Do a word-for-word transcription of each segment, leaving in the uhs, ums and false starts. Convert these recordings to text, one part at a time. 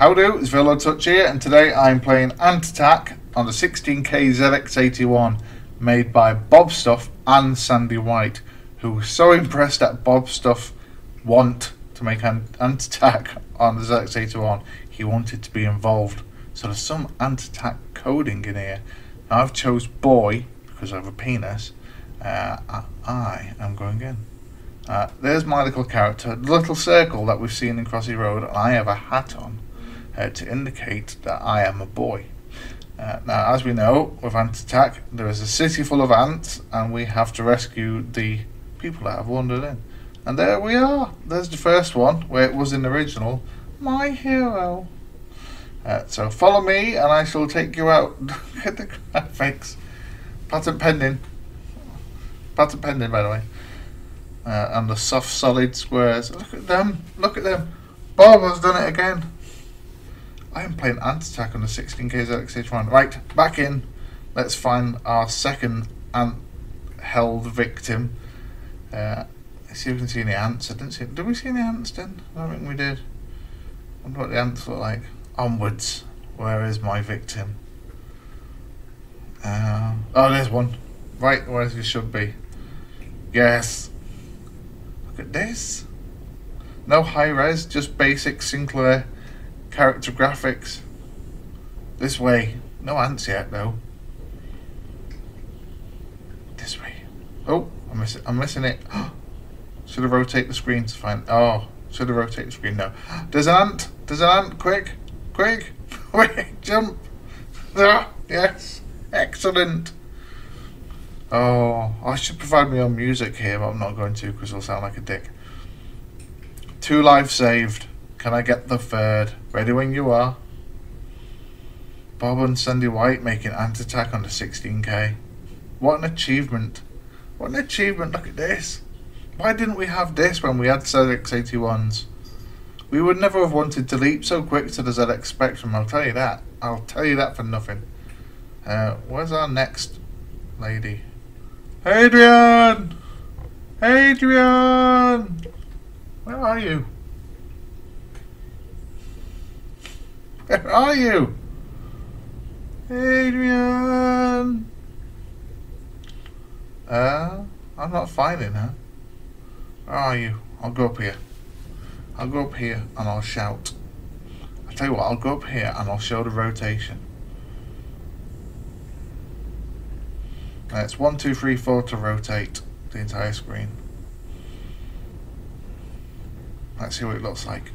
How do? It's Villordsutch here, and today I'm playing Ant Attack on the sixteen K Z X eighty-one made by Bob's Stuff and Sandy White, who was so impressed at Bob's Stuff want to make Ant Attack on the Z X eighty-one, he wanted to be involved. So there's some Ant Attack coding in here. Now I've chose boy because I have a penis. Uh, I am going in. Uh, there's my little character, the little circle that we've seen in Crossy Road, and I have a hat on uh, to indicate that I am a boy. Uh, now, as we know, with Ant Attack, there is a city full of ants, and we have to rescue the people that have wandered in. And there we are. There's the first one, where it was in the original. My hero. Uh, so follow me, and I shall take you out. Look at the graphics. Patent pending. Patent pending, by the way. Uh, and the soft solid squares. Look at them, look at them. Bob has done it again. I am playing Ant Attack on the sixteen K Z X eighty-one. Right, back in. Let's find our second ant held victim. Uh, let's see if we can see any ants. I didn't see, did we see any ants then? I don't think we did. I wonder what the ants look like. Onwards. Where is my victim? Uh, oh, there's one. Right where he should be. Yes. Look at this. No high res, just basic Sinclair character graphics. This way. No ants yet though. This way. Oh, I'm missing. I'm missing it. Should I rotate the screen to find? Oh, should I rotate the screen? No. There's an ant. There's an ant. Quick, quick, quick! Jump. Ah, yes. Excellent. Oh, I should provide my own music here, but I'm not going to because it'll sound like a dick. Two lives saved. Can I get the third? Ready when you are. Bob and Sandy White making Ant Attack on the sixteen K. What an achievement. What an achievement. Look at this. Why didn't we have this when we had Z X eighty-ones? We would never have wanted to leap so quick to the Z X Spectrum, I'll tell you that. I'll tell you that for nothing. Uh, where's our next lady? Adrian! Adrian! Where are you? Where are you? Adrian! Uh, I'm not finding her. Where are you? I'll go up here. I'll go up here and I'll shout. I'll tell you what, I'll go up here and I'll show the rotation. It's one, two, three, four to rotate the entire screen. Let's see what it looks like.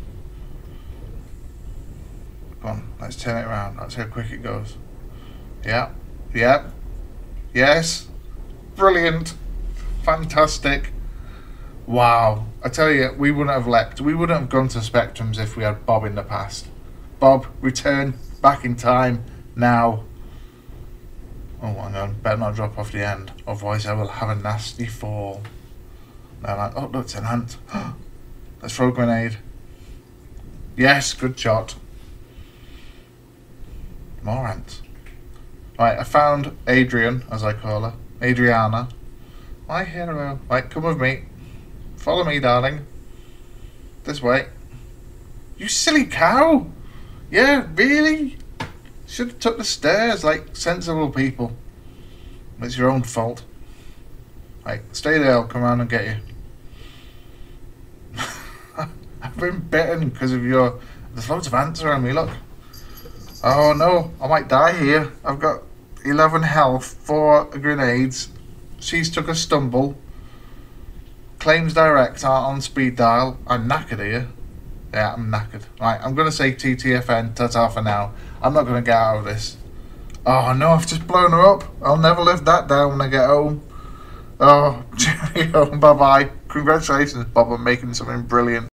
Come on, let's turn it around. Let's see how quick it goes. Yeah, yeah, yes, brilliant, fantastic. Wow, I tell you, we wouldn't have leapt. We wouldn't have gone to Spectrums if we had Bob in the past. Bob, return back in time now. Oh, hang on, better not drop off the end, otherwise I will have a nasty fall. Now, like, oh, look, it's an ant. Let's throw a grenade. Yes, good shot. More ants. Right, I found Adrian, as I call her. Adriana. My hero. Right, come with me. Follow me, darling. This way. You silly cow! Yeah, really? Should have took the stairs like sensible people. It's your own fault. Like, stay there, I'll come around and get you. I've been bitten because of your... There's loads of ants around me, look. Oh no, I might die here. I've got eleven health, four grenades. She's took a stumble. Claims direct aren't on speed dial. I'm knackered here. Yeah, I'm knackered. Right, I'm going to say T T F N, ta-ta for now. I'm not going to get out of this. Oh no, I've just blown her up. I'll never live that down when I get home. Oh, cheerio, bye-bye. Congratulations, Bob, on making something brilliant.